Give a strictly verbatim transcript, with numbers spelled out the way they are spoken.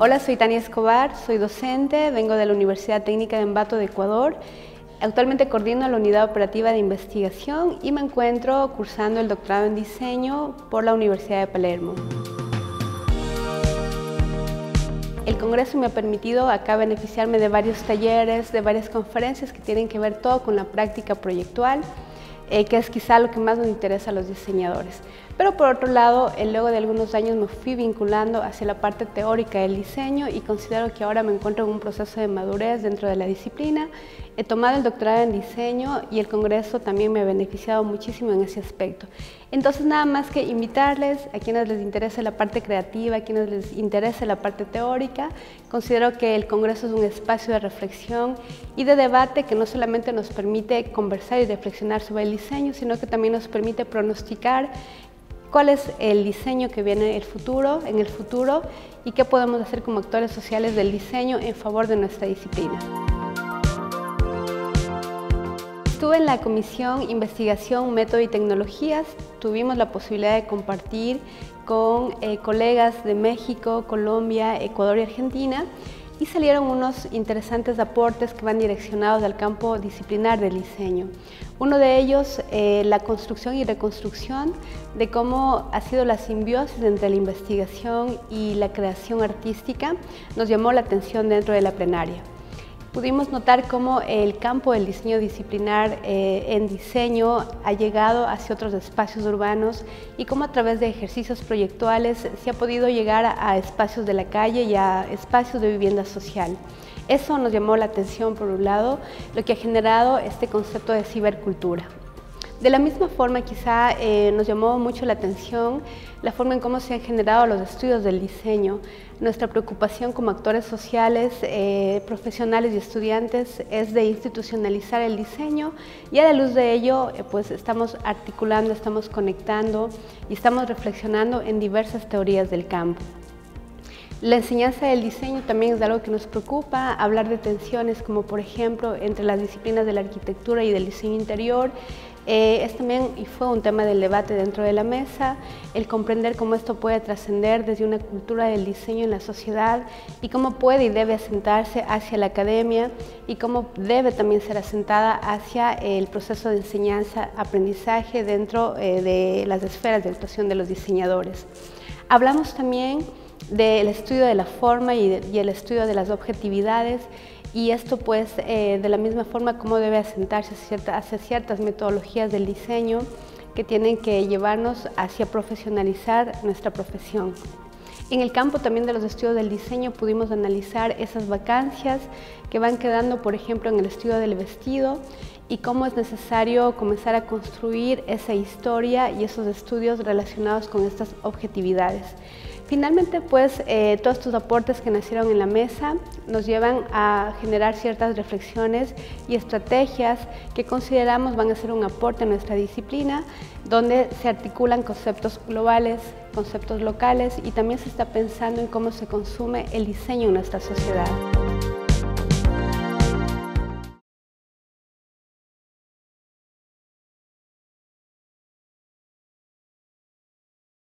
Hola, soy Tania Escobar, soy docente, vengo de la Universidad Técnica de Ambato de Ecuador. Actualmente coordino la Unidad Operativa de Investigación y me encuentro cursando el doctorado en Diseño por la Universidad de Palermo. El Congreso me ha permitido acá beneficiarme de varios talleres, de varias conferencias que tienen que ver todo con la práctica proyectual, Eh, que es quizá lo que más nos interesa a los diseñadores. Pero por otro lado, eh, luego de algunos años me fui vinculando hacia la parte teórica del diseño y considero que ahora me encuentro en un proceso de madurez dentro de la disciplina. He tomado el doctorado en diseño y el Congreso también me ha beneficiado muchísimo en ese aspecto. Entonces, nada más que invitarles a quienes les interese la parte creativa, a quienes les interese la parte teórica. Considero que el Congreso es un espacio de reflexión y de debate que no solamente nos permite conversar y reflexionar sobre el diseño, sino que también nos permite pronosticar cuál es el diseño que viene en el futuro, en el futuro y qué podemos hacer como actores sociales del diseño en favor de nuestra disciplina. Estuve en la Comisión Investigación, Método y Tecnologías. Tuvimos la posibilidad de compartir con eh, colegas de México, Colombia, Ecuador y Argentina, y salieron unos interesantes aportes que van direccionados al campo disciplinar del diseño. Uno de ellos, eh, la construcción y reconstrucción de cómo ha sido la simbiosis entre la investigación y la creación artística, nos llamó la atención dentro de la plenaria. Pudimos notar cómo el campo del diseño disciplinar eh, en diseño ha llegado hacia otros espacios urbanos y cómo a través de ejercicios proyectuales se ha podido llegar a, a espacios de la calle y a espacios de vivienda social. Eso nos llamó la atención, por un lado, lo que ha generado este concepto de cibercultura. De la misma forma, quizá eh, nos llamó mucho la atención la forma en cómo se han generado los estudios del diseño. Nuestra preocupación como actores sociales, eh, profesionales y estudiantes es de institucionalizar el diseño y a la luz de ello eh, pues estamos articulando, estamos conectando y estamos reflexionando en diversas teorías del campo. La enseñanza del diseño también es algo que nos preocupa, hablar de tensiones como por ejemplo entre las disciplinas de la arquitectura y del diseño interior. Eh, es también y fue un tema del debate dentro de la mesa, el comprender cómo esto puede trascender desde una cultura del diseño en la sociedad y cómo puede y debe asentarse hacia la academia y cómo debe también ser asentada hacia el proceso de enseñanza-aprendizaje dentro eh, de las esferas de actuación de los diseñadores. Hablamos también del estudio de la forma y, de, y el estudio de las objetividades, y esto pues eh, de la misma forma cómo debe asentarse cierta, hacia ciertas metodologías del diseño que tienen que llevarnos hacia profesionalizar nuestra profesión. En el campo también de los estudios del diseño pudimos analizar esas vacancias que van quedando, por ejemplo, en el estudio del vestido y cómo es necesario comenzar a construir esa historia y esos estudios relacionados con estas objetividades. Finalmente, pues, eh, todos estos aportes que nacieron en la mesa nos llevan a generar ciertas reflexiones y estrategias que consideramos van a ser un aporte a nuestra disciplina, donde se articulan conceptos globales, conceptos locales y también se está pensando en cómo se consume el diseño en nuestra sociedad.